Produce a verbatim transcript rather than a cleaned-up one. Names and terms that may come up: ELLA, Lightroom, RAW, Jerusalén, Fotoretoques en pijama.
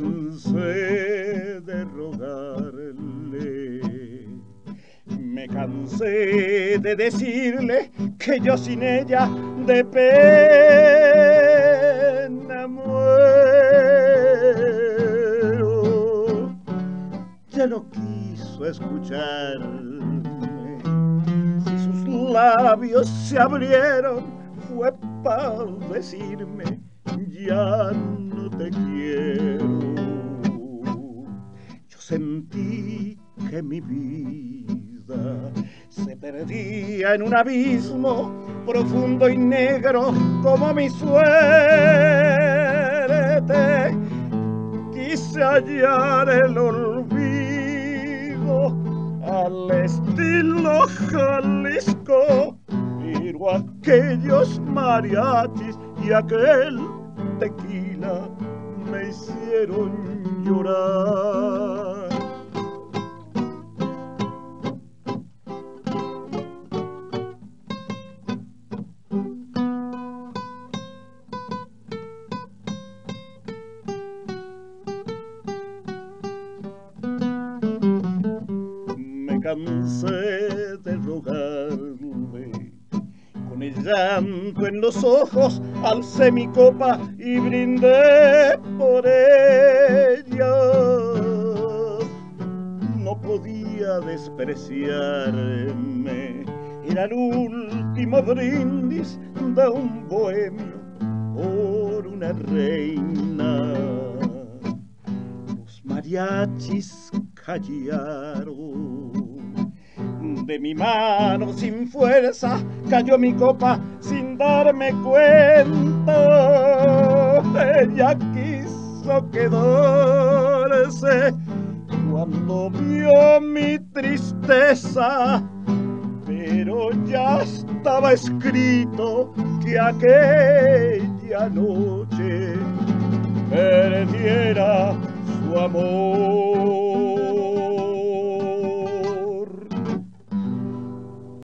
cansé de rogarle, me cansé de decirle que yo sin ella de pena muero. Ya no quiso escucharme, si sus labios se abrieron fue para decirme ya no te quiero. Yo sentí que mi vida se perdía en un abismo profundo y negro como mi suerte. Quise hallar el olvido al estilo Jalisco, miro aquellos mariachis y aquel tequila me hicieron llorar. Me cansé de rogarle, con el llanto en los ojos alcé mi copa y brindé por ella. No podía despreciarme, era el último brindis de un bohemio por una reina. Los mariachis callaron, de mi mano sin fuerza cayó mi copa sin darme cuenta. Ella quiso quedarse cuando vio mi tristeza, pero ya estaba escrito que aquella noche perdiera su amor.